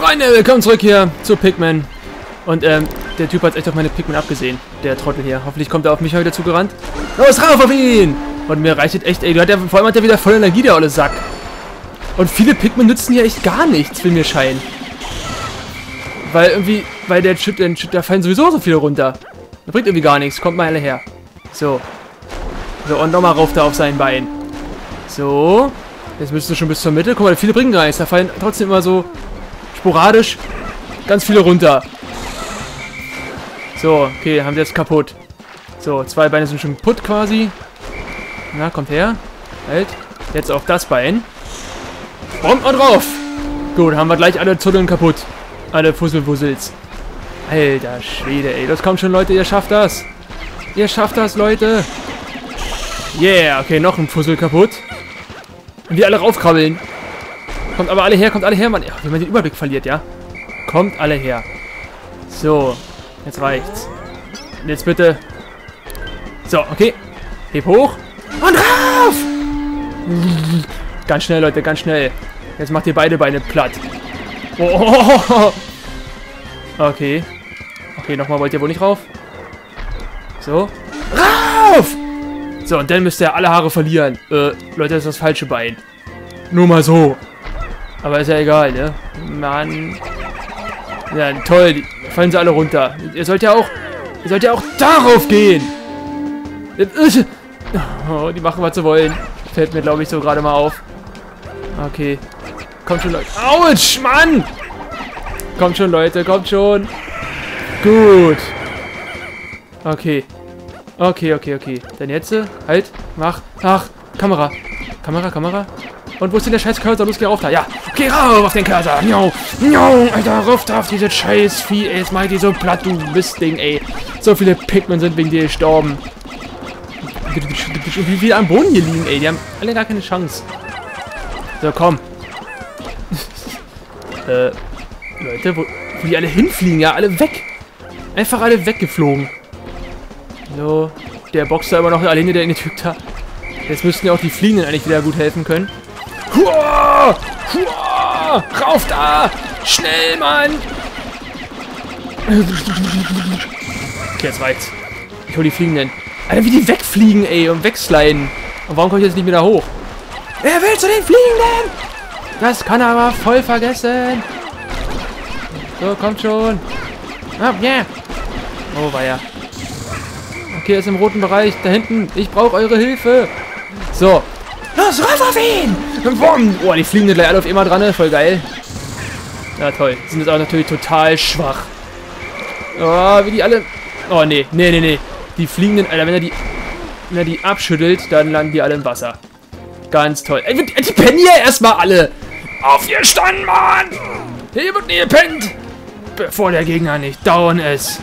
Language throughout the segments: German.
Freunde, willkommen zurück hier zu Pikmin. Und der Typ hat echt auf meine Pikmin abgesehen, der Trottel hier. Hoffentlich kommt er auf mich heute zugerannt. Los, rauf auf ihn! Und mir reicht echt, ey, vor allem hat er wieder voll Energie, der olle Sack. Und viele Pikmin nützen hier echt gar nichts, will mir scheinen. Weil irgendwie, da fallen sowieso so viele runter. Das bringt irgendwie gar nichts, kommt mal alle her. So. So, und nochmal rauf da auf sein Bein. So. Jetzt müsste schon bis zur Mitte. Guck mal, viele bringen gar nichts. Da fallen trotzdem immer so sporadisch ganz viele runter. So, okay, haben sie jetzt kaputt. So, zwei Beine sind schon kaputt quasi. Na, kommt her. Halt. Jetzt auf das Bein. Bomb und rauf. Gut, haben wir gleich alle Zuddeln kaputt. Alle Fusselwussels. Alter Schwede, ey. Das kommt schon, Leute. Ihr schafft das. Ihr schafft das, Leute. Yeah, okay, noch ein Fussel kaputt. Und wir alle raufkrabbeln. Kommt aber alle her, Mann. Ja, wenn man den Überblick verliert, ja. Kommt alle her. So, jetzt reicht's. Und jetzt bitte. So, okay. Heb hoch. Und rauf! Ganz schnell, Leute, ganz schnell. Jetzt macht ihr beide Beine platt. Oh. Okay. Okay, nochmal wollt ihr wohl nicht rauf. So. Rauf! So, und dann müsst ihr alle Haare verlieren. Leute, das ist das falsche Bein. Nur mal so. Aber ist ja egal, ne? Mann. Ja, toll. Fallen sie alle runter. Ihr sollt ja auch darauf gehen. Oh, die machen, was sie wollen. Fällt mir, glaube ich, so gerade mal auf. Okay. Kommt schon, Leute. Autsch, Mann! Kommt schon, Leute. Kommt schon. Gut. Okay. Okay. Dann jetzt, halt, mach, Kamera. Kamera. Und wo ist denn der scheiß Cursor? Los, geh rauf da. Ja, geh rauf auf den Cursor. No, Alter, rauf da auf diese scheiß Vieh, ey. Jetzt mach ich die so platt, du Mistding, ey. So viele Pikmin sind wegen dir gestorben. Wie viele am Boden hier liegen, ey. Die haben alle gar keine Chance. So, komm. Leute, wo die alle hinfliegen, ja, alle weg. Einfach alle weggeflogen. So, der boxt da immer noch alleine, der in den Typ da. Jetzt müssten ja auch die Fliegenden eigentlich wieder gut helfen können. Huah! Huah! Rauf da! Schnell, Mann! Okay, jetzt reicht's. Ich hol die Fliegenden. Alter, wie die wegfliegen, ey, und wegsliden. Und warum komme ich jetzt nicht mehr da hoch? Wer will zu den Fliegenden? Das kann er aber voll vergessen. So, kommt schon. Ah, yeah. Oh, weia. Okay, ist im roten Bereich. Da hinten. Ich brauche eure Hilfe. So. Los, rauf auf ihn! Boom! Oh, die fliegen gleich alle auf immer dran. Voll geil. Ja, toll. Die sind jetzt auch natürlich total schwach. Oh, wie die alle... Oh, nee. Nee. Die fliegenden... Alter, wenn er die abschüttelt, dann landen die alle im Wasser. Ganz toll. Ey, die pennen hier erstmal alle. Auf ihr Stand, Mann! Hier wird nie gepennt! Bevor der Gegner nicht down ist.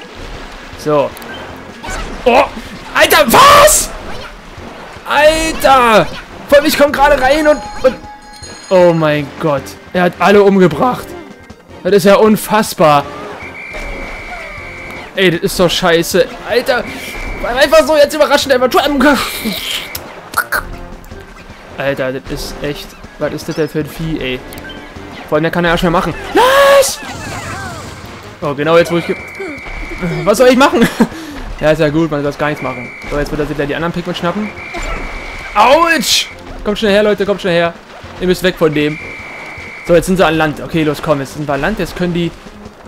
So. Oh, Alter, was? Alter! Von mich kommt gerade rein und... Oh mein Gott. Er hat alle umgebracht. Das ist ja unfassbar. Ey, das ist doch scheiße. Alter, einfach so jetzt überraschend einfach... Alter, das ist echt... Was ist das denn für ein Vieh, ey? Vor allem, der kann er ja schon machen. Los! Oh, genau jetzt, wo ich... Was soll ich machen? Ja, ist ja gut, man soll das gar nichts machen. So, jetzt wird er sich gleich die anderen Pikmin schnappen. Autsch! Kommt schnell her, Leute, kommt schnell her. Ihr müsst weg von dem. So, jetzt sind sie an Land. Okay, los, komm, jetzt sind wir an Land. Jetzt können die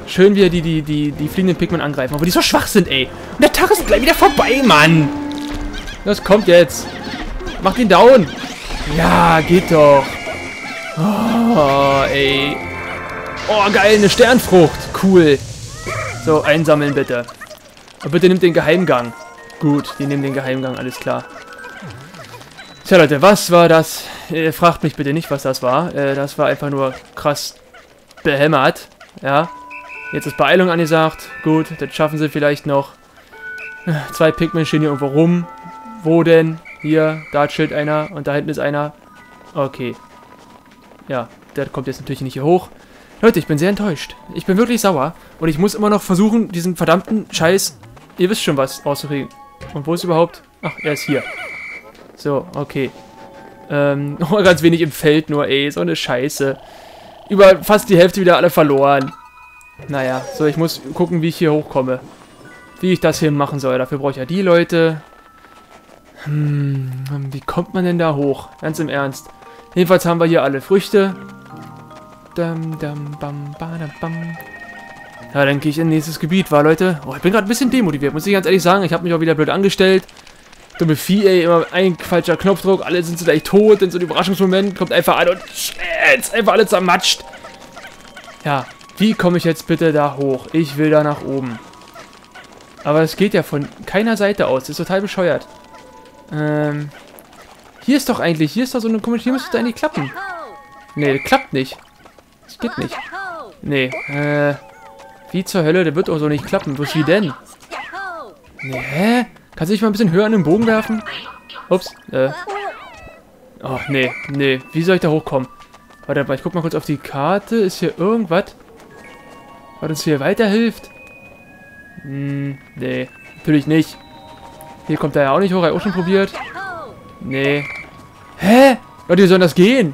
schön wieder die fliegenden Pikmin angreifen. Obwohl die so schwach sind, ey. Und der Tag ist gleich wieder vorbei, Mann. Das kommt jetzt. Macht ihn down. Ja, geht doch. Oh, ey. Oh, geil, eine Sternfrucht. Cool. So, einsammeln bitte. Aber bitte nimmt den Geheimgang. Gut, die nehmen den Geheimgang, alles klar. Tja, Leute, was war das? Fragt mich bitte nicht, was das war. Das war einfach nur krass behämmert. Ja. Jetzt ist Beeilung angesagt. Gut, das schaffen sie vielleicht noch. Zwei Pikmin stehen hier irgendwo rum. Wo denn? Hier, da chillt einer und da hinten ist einer. Okay. Ja, der kommt jetzt natürlich nicht hier hoch. Leute, ich bin sehr enttäuscht. Ich bin wirklich sauer. Und ich muss immer noch versuchen, diesen verdammten Scheiß... Ihr wisst schon was, auszukriegen. Und wo ist überhaupt... Ach, er ist hier. So, okay. Ganz wenig im Feld nur, ey. So eine Scheiße. über fast die Hälfte wieder alle verloren. Naja, so, ich muss gucken, wie ich hier hochkomme. Wie ich das hier machen soll. Dafür brauche ich ja die Leute. Wie kommt man denn da hoch? Ganz im Ernst. Jedenfalls haben wir hier alle Früchte. Ja, dann gehe ich in nächstes Gebiet, war Leute? Oh, ich bin gerade ein bisschen demotiviert, muss ich ganz ehrlich sagen. Ich habe mich auch wieder blöd angestellt. Dumme Vieh, ey, immer ein falscher Knopfdruck. Alle sind so gleich tot. In so einem Überraschungsmoment kommt einfach an und jetzt einfach alle zermatscht. Ja, wie komme ich jetzt bitte da hoch? Ich will da nach oben. Aber es geht ja von keiner Seite aus. Das ist total bescheuert. Hier ist doch eigentlich, hier ist doch so eine komische, hier müsste eigentlich klappen. Nee, klappt nicht. Das geht nicht. Nee, wie zur Hölle, der wird auch so nicht klappen. Was wie denn? Nee, hä? Kannst du dich mal ein bisschen höher an den Bogen werfen? Ups, oh, nee, nee. Wie soll ich da hochkommen? Warte mal, ich guck mal kurz auf die Karte. Ist hier irgendwas, was uns hier weiterhilft? Nee, natürlich nicht. Hier kommt er ja auch nicht hoch. Hab ich auch schon probiert. Nee. Hä? Leute, wie soll das gehen?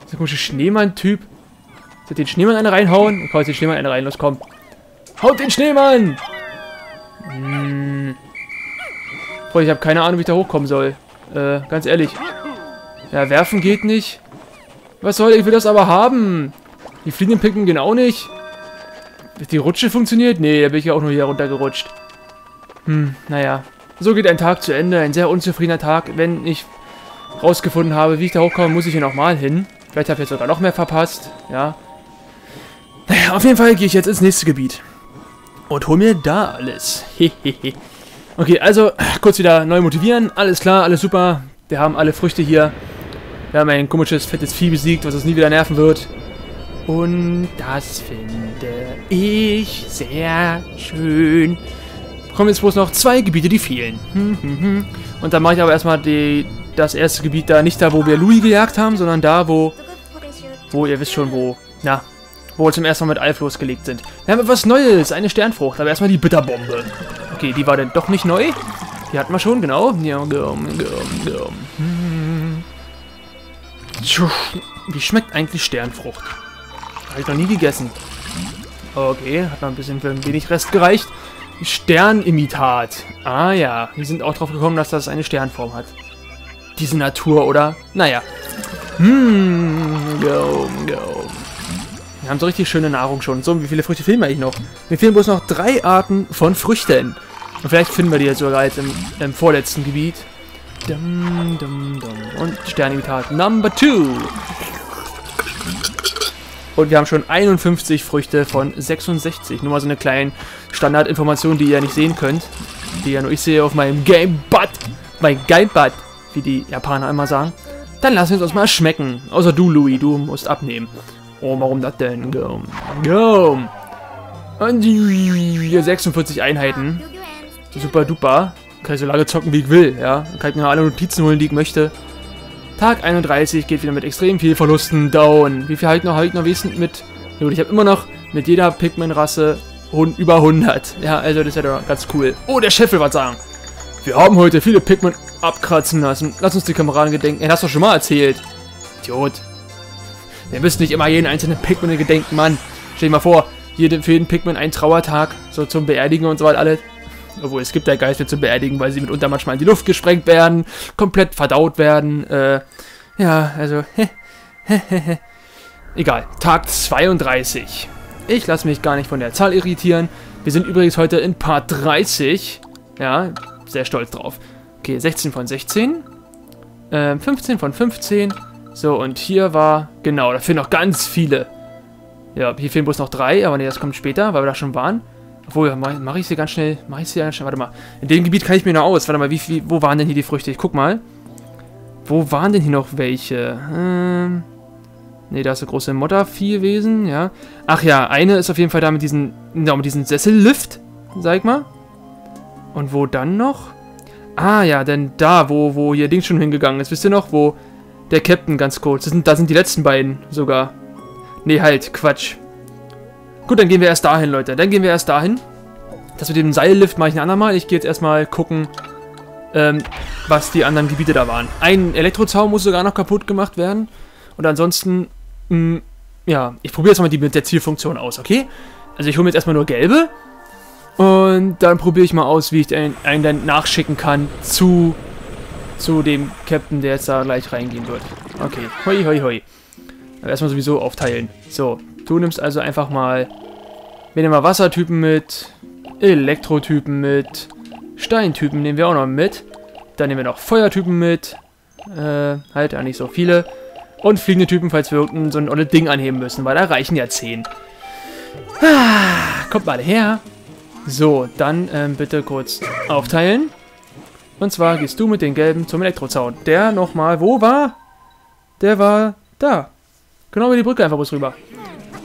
Das ist ein komischer Schneemann-Typ. Soll ich den Schneemann eine reinhauen? Ich hau jetzt den Schneemann eine rein. Los, komm. Haut den Schneemann! Boah, ich habe keine Ahnung, wie ich da hochkommen soll. Ganz ehrlich. Ja, werfen geht nicht. Was soll ich? Ich will das aber haben. Die Fliegen picken gehen auch nicht. Die Rutsche funktioniert? Nee, da bin ich ja auch nur hier runtergerutscht. Naja. So geht ein Tag zu Ende. Ein sehr unzufriedener Tag. Wenn ich rausgefunden habe, wie ich da hochkomme, muss ich hier nochmal hin. Vielleicht habe ich jetzt sogar noch mehr verpasst. Ja. Naja, auf jeden Fall gehe ich jetzt ins nächste Gebiet. Und hol mir da alles. Hehehe. Okay, also kurz wieder neu motivieren. Alles klar, alles super. Wir haben alle Früchte hier. Wir haben ein komisches, fettes Vieh besiegt, was uns nie wieder nerven wird. Und das finde ich sehr schön. Kommen jetzt bloß noch 2 Gebiete, die fehlen. Und dann mache ich aber erstmal das erste Gebiet da. Nicht da, wo wir Louis gejagt haben, sondern da, wo ihr wisst schon, wo. Na, wo wir zum ersten Mal mit Alf losgelegt sind. Wir haben etwas Neues, eine Sternfrucht. Aber erstmal die Bitterbombe. Okay, die war dann doch nicht neu. Die hatten wir schon, genau. Wie schmeckt eigentlich Sternfrucht? Habe ich noch nie gegessen. Okay, hat noch ein bisschen für ein wenig Rest gereicht. Sternimitat. Ah ja, die sind auch drauf gekommen, dass das eine Sternform hat. Diese Natur, oder? Naja. Wir haben so richtig schöne Nahrung schon. So, wie viele Früchte fehlen eigentlich noch? Mir fehlen bloß noch 3 Arten von Früchten. Und vielleicht finden wir die jetzt sogar jetzt im vorletzten Gebiet. Und Sternimitat Number 2. Und wir haben schon 51 Früchte von 66. Nur mal so eine kleine Standardinformation, die ihr ja nicht sehen könnt. Die ja nur ich sehe auf meinem Gamepad. Mein Gamepad, wie die Japaner immer sagen. Dann lassen wir uns mal schmecken. Außer du, Louis, du musst abnehmen. Oh, warum das denn? Go. Und 46 Einheiten. Super duper. Kann ich so lange zocken, wie ich will, ja. Kann ich mir alle Notizen holen, die ich möchte. Tag 31 geht wieder mit extrem viel Verlusten down. Wie viel habe ich noch wesentlich mit? Gut, ich habe immer noch mit jeder Pikmin-Rasse über 100. Ja, also das ist ja doch ganz cool. Oh, der Chef will was sagen. Wir haben heute viele Pikmin abkratzen lassen. Lass uns die Kameraden gedenken. Er hat doch schon mal erzählt. Idiot. Wir müssen nicht immer jeden einzelnen Pikmin gedenken, Mann. Stell dir mal vor, für jeden Pikmin ein Trauertag. So zum Beerdigen und so weiter alles. Obwohl, es gibt ja Geister zu beerdigen, weil sie mitunter manchmal in die Luft gesprengt werden, komplett verdaut werden, ja, also, egal, Tag 32. Ich lasse mich gar nicht von der Zahl irritieren. Wir sind übrigens heute in Part 30. Ja, sehr stolz drauf. Okay, 16 von 16. 15 von 15. So, und hier war, genau, da fehlen noch ganz viele. Ja, hier fehlen bloß noch 3, aber nee, das kommt später, weil wir da schon waren. Obwohl, mache ich sie ganz schnell. Warte mal. In dem Gebiet kann ich mir noch aus. Warte mal, wo waren denn hier die Früchte? Ich guck mal. Wo waren denn hier noch welche? Ne, da ist eine große Mottervieh gewesen, ja. Ach ja, eine ist auf jeden Fall da mit diesem Sessellift, sag ich mal. Und wo dann noch? Ah ja, denn da, wo ihr Ding schon hingegangen ist. Wisst ihr noch, wo der Captain ganz kurz. Da sind die letzten beiden sogar. Ne, halt, Quatsch. Gut, dann gehen wir erst dahin, Leute. Das mit dem Seillift mache ich ein andermal. Ich gehe jetzt erstmal gucken, was die anderen Gebiete da waren. Ein Elektrozaun muss sogar noch kaputt gemacht werden. Und ansonsten Ja, ich probiere jetzt mal die mit der Zielfunktion aus, okay? Also ich hole mir jetzt erstmal nur gelbe. Und dann probiere ich mal aus, wie ich einen dann nachschicken kann zu dem Captain, der jetzt da gleich reingehen wird. Okay, hoi, hoi, hoi. Aber erstmal sowieso aufteilen. So, du nimmst also einfach mal... Wir nehmen mal Wassertypen mit, Elektrotypen mit, Steintypen nehmen wir auch noch mit. Dann nehmen wir noch Feuertypen mit. Halt, ja, nicht so viele. Und fliegende Typen, falls wir irgendein so ein olles Ding anheben müssen, weil da reichen ja 10. Ah, kommt mal alle her. So, dann bitte kurz aufteilen. Und zwar gehst du mit den gelben zum Elektrozaun. Der nochmal, wo war? Der war da. Genau über die Brücke einfach bloß rüber.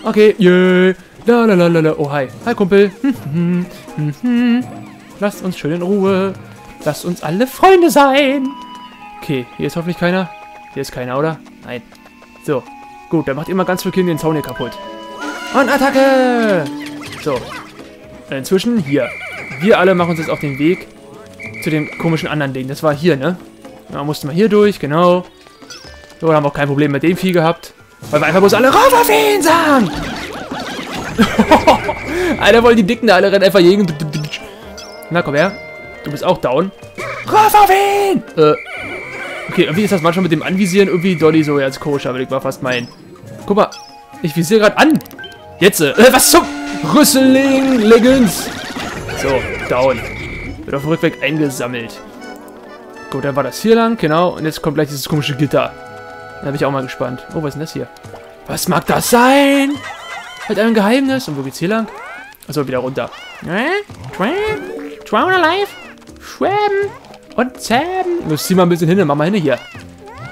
Okay, yay. La la la la la. Oh, hi. Hi, Kumpel. Lasst uns schön in Ruhe. Lasst uns alle Freunde sein. Okay, hier ist hoffentlich keiner. Hier ist keiner, oder? Nein. So. Gut, dann macht immer ganz viel Kinder den Zaun hier kaputt. Und Attacke! So. Inzwischen hier. Wir alle machen uns jetzt auf den Weg zu dem komischen anderen Ding. Das war hier, ne? Da mussten wir hier durch, genau. So, da haben wir auch kein Problem mit dem Vieh gehabt. Weil wir einfach bloß alle rauf auf ihn sahen! Alter, wollen die Dicken da alle rennen einfach jeden. Na, komm her. Du bist auch down. Rauf auf ihn! Okay, irgendwie ist das manchmal mit dem Anvisieren irgendwie Dolly so als koscher, würde ich mal fast meinen. Guck mal, ich visiere gerade an. Jetzt, was zum Rüsseling Legends. So, down. Wird auf dem Rückweg eingesammelt. Gut, dann war das hier lang, genau. Und jetzt kommt gleich dieses komische Gitter. Da bin ich auch mal gespannt. Oh, was ist denn das hier? Was mag das sein? Halt ein Geheimnis. Und wo geht's hier lang? Also wieder runter. Drown alive. Schweben. Und zählen. Jetzt zieh mal ein bisschen hin, mach mal hin hier.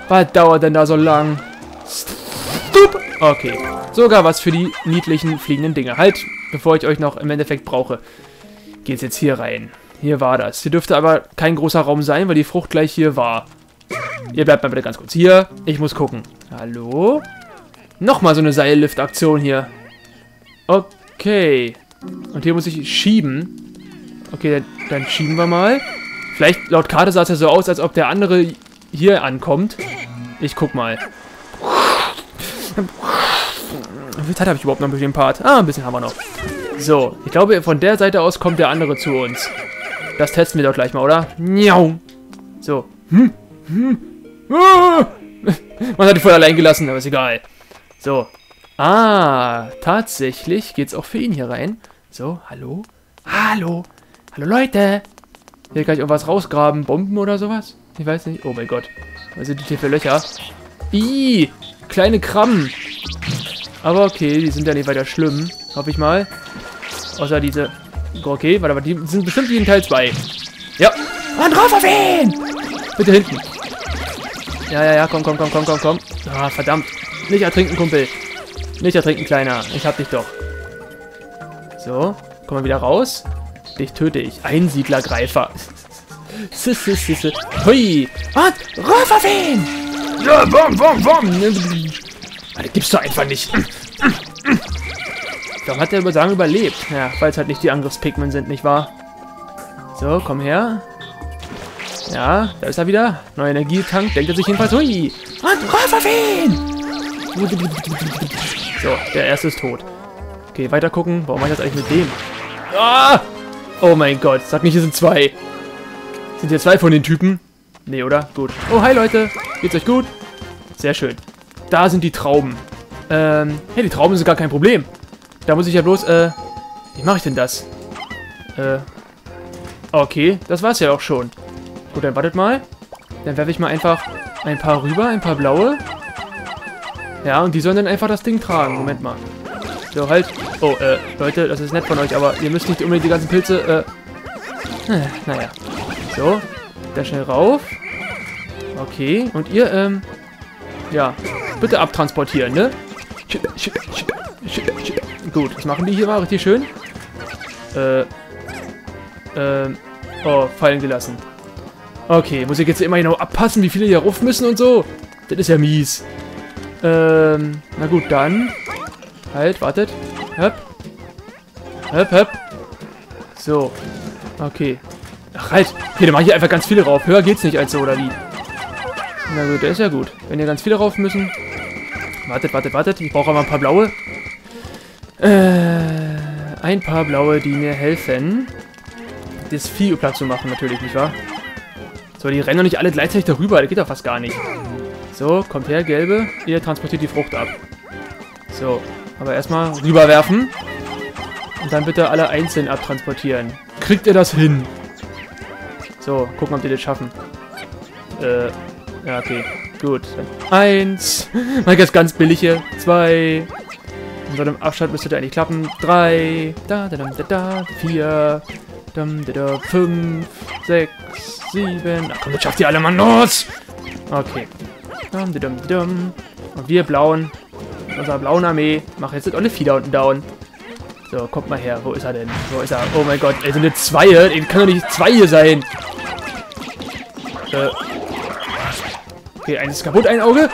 Was dauert denn da so lang? Stup. Okay. Sogar was für die niedlichen fliegenden Dinge. Halt, bevor ich euch noch im Endeffekt brauche. Geht's jetzt hier rein. Hier war das. Hier dürfte aber kein großer Raum sein, weil die Frucht gleich hier war. Ihr bleibt mal bitte ganz kurz hier. Ich muss gucken. Hallo? Nochmal so eine Seillift-Aktion hier. Okay. Und hier muss ich schieben. Okay, dann schieben wir mal. Vielleicht, laut Karte sah es ja so aus, als ob der andere hier ankommt. Ich guck mal. Wie viel Zeit habe ich überhaupt noch mit dem Part? Ah, ein bisschen haben wir noch. So, ich glaube, von der Seite aus kommt der andere zu uns. Das testen wir doch gleich mal, oder? So. Man hat ihn voll allein gelassen, aber ist egal. So. Ah, tatsächlich geht's auch für ihn hier rein. So, hallo? Hallo? Hallo, Leute! Hier kann ich irgendwas rausgraben. Bomben oder sowas? Ich weiß nicht. Oh mein Gott. Was sind die hier für Löcher? Ih! Kleine Krabben. Aber okay, die sind ja nicht weiter schlimm. Hoffe ich mal. Außer diese... Okay, warte, aber die sind bestimmt wie in Teil 2. Ja. Mann, drauf auf ihn! Bitte hinten. Ja. Komm. Ah, verdammt. Nicht ertrinken, Kumpel. Nicht ertrinken, Kleiner. Ich hab dich doch. So. Komm mal wieder raus. Dich töte ich. Einsiedlergreifer. Hui. Und rauf auf ihn! Ja, das gibt's doch einfach nicht. Warum hat der Übersagen überlebt? Ja, weil es halt nicht die Angriffspigmen sind, nicht wahr? So, komm her. Ja, da ist er wieder. Neuer Energietank. Denkt er sich jedenfalls. Hui. Und rauf auf ihn! So, der erste ist tot. Okay, weiter gucken. Warum mache ich das eigentlich mit dem? Ah! Oh mein Gott, sag nicht, hier sind zwei. Sind hier zwei von den Typen? Nee, oder? Gut. Oh, hi Leute. Geht's euch gut? Sehr schön. Da sind die Trauben. Hey, die Trauben sind gar kein Problem. Da muss ich ja bloß, wie mache ich denn das? Okay, das war's ja auch schon. Gut, dann wartet mal. Dann werfe ich mal einfach ein paar rüber, ein paar blaue. Ja, und die sollen dann einfach das Ding tragen. Moment mal. So, halt. Oh, Leute, das ist nett von euch, aber ihr müsst nicht unbedingt die ganzen Pilze, naja. So, dann schnell rauf. Okay, und ihr, ja, bitte abtransportieren, ne? Gut, das machen die hier mal richtig schön. Oh, fallen gelassen. Okay, muss ich jetzt immer genau abpassen, wie viele hier rauf müssen und so? Das ist ja mies. Na gut, dann... Halt, wartet. Höp. Höp, höp. So. Okay. Ach, halt. Okay, dann mach ich einfach ganz viele rauf. Höher geht's nicht als so, oder wie? Na gut, der ist ja gut. Wenn ihr ganz viele rauf müssen. Wartet. Ich brauche aber ein paar blaue. Ein paar blaue, die mir helfen, das Vieh platt zu machen, natürlich, nicht wahr? So, die rennen doch nicht alle gleichzeitig darüber. Das geht doch fast gar nicht. So, kommt her, gelbe. Ihr transportiert die Frucht ab. So, aber erstmal rüberwerfen. Und dann bitte alle einzeln abtransportieren. Kriegt ihr das hin? So, gucken, ob die das schaffen. Ja, okay. Gut. Dann 1. Mach jetzt ganz billig hier. 2. In so einem Abstand müsste das eigentlich klappen. 3. 4. 5. 6. 7. Ach komm, das schafft ihr alle, Mann. Los! Okay. Und wir Blauen. Mit unserer blauen Armee. Machen jetzt auch nicht viel da unten down. So, kommt mal her. Wo ist er denn? Wo ist er? Oh mein Gott. Ey, sind eine 2. Ey, kann doch nicht 2 hier sein. Okay, eins ist kaputt, ein Auge.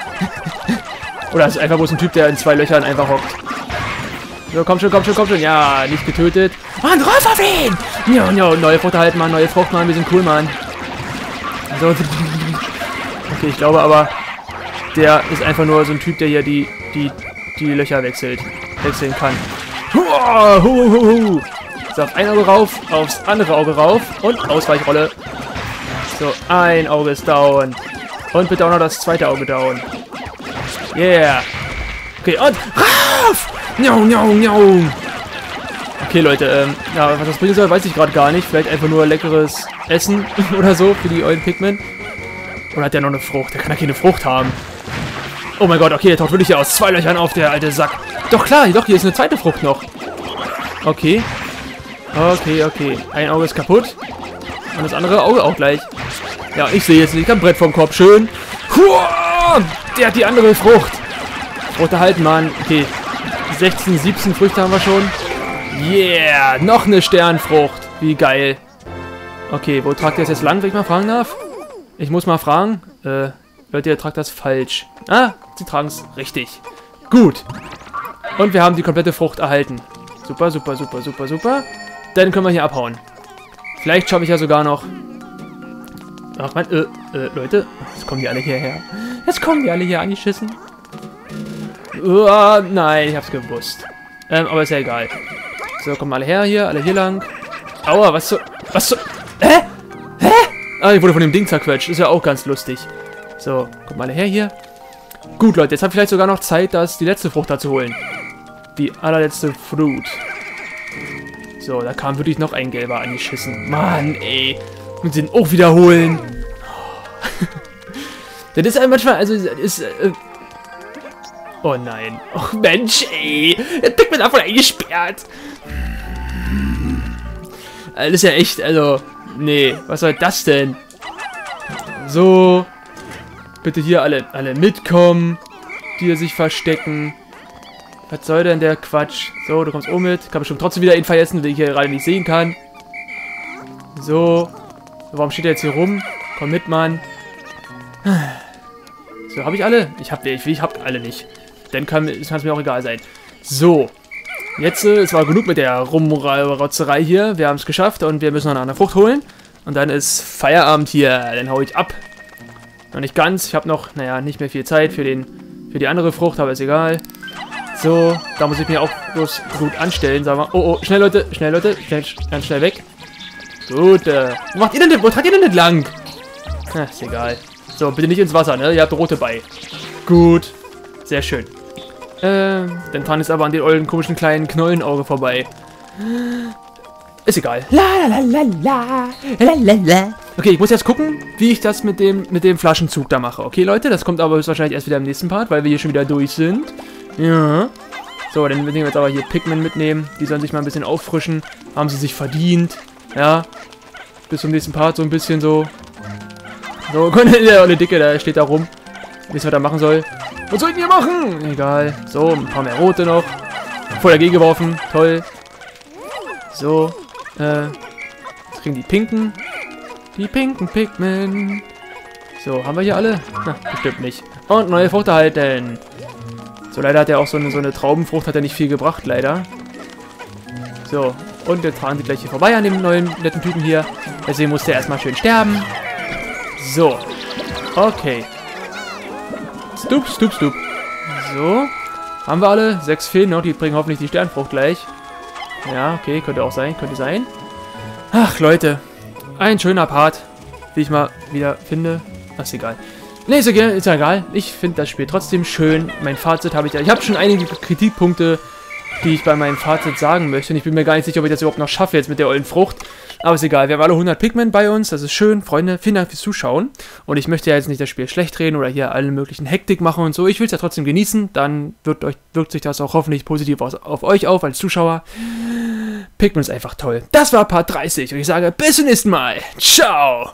Oder ist einfach bloß ein Typ, der in 2 Löchern einfach hockt. So, komm schon. Ja, nicht getötet. Mann, drauf auf ihn! Ja, neue Frucht erhalten, Mann. Neue Frucht, Mann. Wir sind cool, Mann. So. Okay, ich glaube aber, der ist einfach nur so ein Typ, der hier die Löcher wechseln kann. So, auf ein Auge rauf, aufs andere Auge rauf und Ausweichrolle. So, ein Auge ist down. Und bitte auch noch das zweite Auge down. Yeah. Okay, und rauf! Okay, Leute, ja, was das bringen soll, weiß ich gerade gar nicht. Vielleicht einfach nur leckeres Essen oder so für die euren Pikmin. Oder hat der noch eine Frucht? Der kann ja keine Frucht haben. Oh mein Gott, okay, der taucht wirklich hier aus 2 Löchern auf, der alte Sack. Doch klar, doch, hier ist eine zweite Frucht noch. Okay. Okay. Ein Auge ist kaputt. Und das andere Auge auch gleich. Ja, ich sehe jetzt nicht. Ich hab ein Brett vom Kopf. Schön. Huah! Der hat die andere Frucht. Frucht erhalten, Mann. Okay. 16, 17 Früchte haben wir schon. Yeah. Noch eine Sternfrucht. Wie geil. Okay, wo tragt ihr das jetzt lang, wenn ich mal fragen darf? Ich muss mal fragen. Leute, ihr tragt das falsch. Ah, sie tragen es richtig. Gut. Und wir haben die komplette Frucht erhalten. Super. Dann können wir hier abhauen. Vielleicht schaffe ich ja sogar noch... Ach man, Leute. Jetzt kommen die alle hierher. Jetzt kommen die alle hier angeschissen. Nein, ich hab's gewusst. Aber ist ja egal. So, kommen alle her hier, alle hier lang. Aua, was so... Hä? Ah, ich wurde von dem Ding zerquetscht. Ist ja auch ganz lustig. So, kommt mal alle her hier. Gut, Leute, jetzt habt ihr vielleicht sogar noch Zeit, die letzte Frucht da zu holen. Die allerletzte Fruit. So, da kam wirklich noch ein Gelber angeschissen. Mann, ey. Und den auch wiederholen. Das ist halt manchmal, also, das ist... Oh nein. Och Mensch, ey. Der Pikmin davon eingesperrt. Das ist ja echt, also... Nee, was soll das denn? So. Bitte hier alle mitkommen. Die sich verstecken. Was soll denn der Quatsch? So, du kommst auch mit. Kann bestimmt trotzdem wieder ihn vergessen, den ich hier gerade nicht sehen kann. So. Warum steht er jetzt hier rum? Komm mit, Mann. So, habe ich alle? Ich hab alle nicht. Dann kann es mir auch egal sein. So. Jetzt, es war genug mit der Rumrotzerei hier. Wir haben es geschafft und wir müssen noch eine andere Frucht holen. Und dann ist Feierabend hier. Dann hau ich ab. Noch nicht ganz. Ich habe noch, naja, nicht mehr viel Zeit für die andere Frucht, aber ist egal. So, da muss ich mir auch bloß gut anstellen. Sagen wir. Oh, schnell, Leute. Ganz schnell weg. Gut, wo macht ihr denn das? Wo tragt ihr denn das lang? Na, ist egal. So, bitte nicht ins Wasser, ne? Ihr habt rote bei. Gut. Sehr schön. Dann fahren jetzt aber an den ollen komischen kleinen Knollenauge vorbei. Ist egal. Okay, ich muss jetzt gucken, wie ich das mit dem Flaschenzug da mache. Okay, Leute, das kommt aber wahrscheinlich erst wieder im nächsten Part, weil wir hier schon wieder durch sind. Ja. So, dann müssen wir jetzt aber hier Pikmin mitnehmen. Die sollen sich mal ein bisschen auffrischen. Haben sie sich verdient. Ja. Bis zum nächsten Part so ein bisschen so. So, der olle Dicke, der steht da rum. Wisst ihr, was er machen soll? Was sollten wir machen? Egal. So, ein paar mehr rote noch. Voll dagegen geworfen. Toll. So. Jetzt kriegen die pinken. Die pinken Pikmin. So, haben wir hier alle? Na, bestimmt nicht. Und neue Frucht erhalten. So, leider hat er auch so eine Traubenfrucht, hat er nicht viel gebracht, leider. So, und wir tragen sie gleich hier vorbei an dem neuen, netten Typen hier. Deswegen muss der erstmal schön sterben. So. Okay. Stup. So. Haben wir alle? 6 fehlen noch. Die bringen hoffentlich die Sternfrucht gleich. Ja, okay. Könnte auch sein. Könnte sein. Ach, Leute. Ein schöner Part, wie ich mal wieder finde. Ach, ist egal. Nee, ist ja egal. Ich finde das Spiel trotzdem schön. Mein Fazit habe ich ja. Ich habe schon einige Kritikpunkte, die ich bei meinem Fazit sagen möchte. Und ich bin mir gar nicht sicher, ob ich das überhaupt noch schaffe jetzt mit der ollen Frucht. Aber ist egal. Wir haben alle 100 Pikmin bei uns. Das ist schön. Freunde, vielen Dank fürs Zuschauen. Und ich möchte ja jetzt nicht das Spiel schlecht reden oder hier alle möglichen Hektik machen und so. Ich will es ja trotzdem genießen. Dann wirkt sich das auch hoffentlich positiv auf euch auf als Zuschauer. Pikmin ist einfach toll. Das war Part 30 und ich sage bis zum nächsten Mal. Ciao!